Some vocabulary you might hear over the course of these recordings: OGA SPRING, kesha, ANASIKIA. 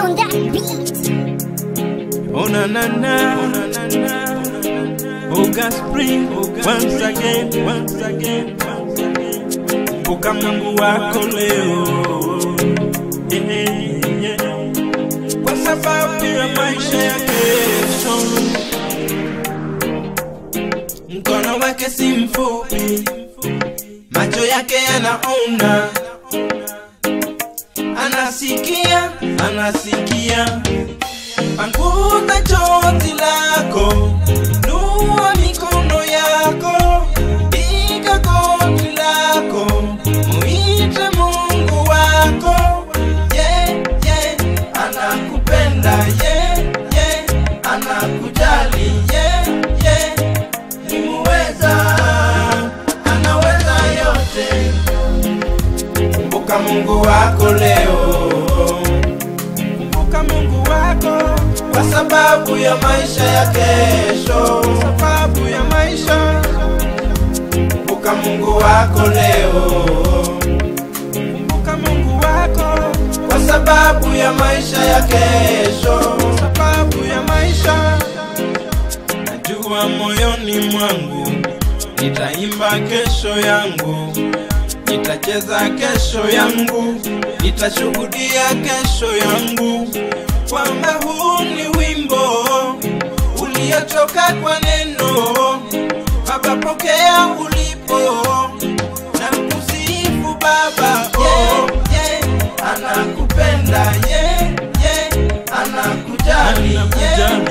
on that beat. Oh na na na, Oga Spring, once again. Poka mungu wako leo, kwa sababu ya maisha ya kesho, mkono wake si mfupi, macho yake yanaona. Anasikia, anasikia, panguta chozi lako, nua mikono yako, piga goti lako, muite Mungu wako. Yeah, anakupenda, yeah, anakujali, yeah, ni muweza, anaweza yote. Kumbuka Mungu wako leo, kumbuka Mungu wako, kwa sababu ya maisha ya kesho, sababu ya maisha. Kumbuka Mungu wako leo, kumbuka Mungu wako, kwa sababu ya maisha ya kesho, sababu ya maisha. Najua moyoni mwangu, nitaimba kesho yangu, nitacheza kesho yangu, nitashuhudia kesho yangu, kwamba huu ni wimbo uliotoka kwa neno. Baba, pokea ulipo na kusifu Baba. Yeah, anakupenda, yeah, anakujali, yeah,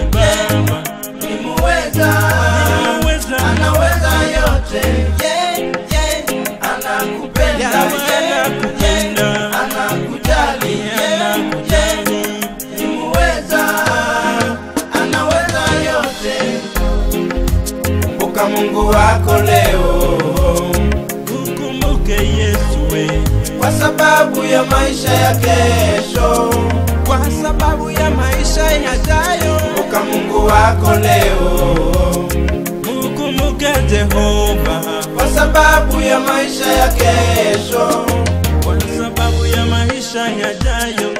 nimuweza, anaweza yote, Mungu wako leo, ukumbuke Yesu, kwa sababu ya maisha ya kesho, kwa sababu ya maisha yajayo. Kumbuka Mungu wako leo, ukumbuke Jehova, kwa sababu ya maisha ya kesho, kwa sababu ya maisha yajayo.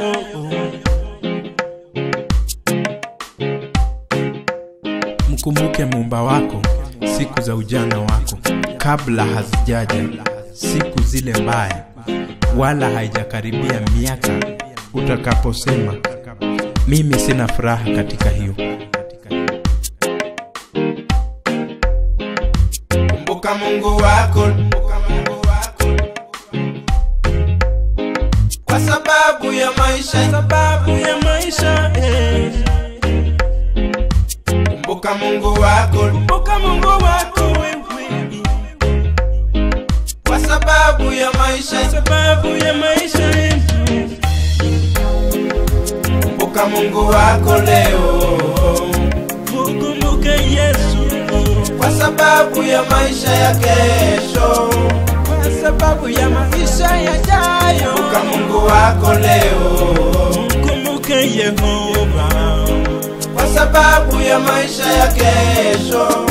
Mkumbuke Muumba wako siku za ujana wako, kabla hazijaja siku zile mbaya, wala haijakaribia miaka utakaposema mimi sina furaha katika hiyo. Kumbuka Mungu wako, kwa sababu ya maisha, Kumbuka Mungu wako, wewe, kwa sababu ya maisha, Kumbuka Mungu wako leo, kumbuka Yesu, kwa sababu ya maisha ya kesho, kwa sababu ya maisha yajayo. Kumbuka Mungu wako leo, kumbuka Yehova, kwa sababu ya maisha ya kesho,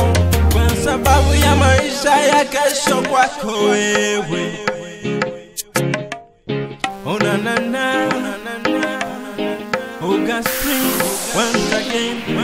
kwa sababu ya maisha ya kesho kwako wewe. Oh na na na, Oga Spring, once again.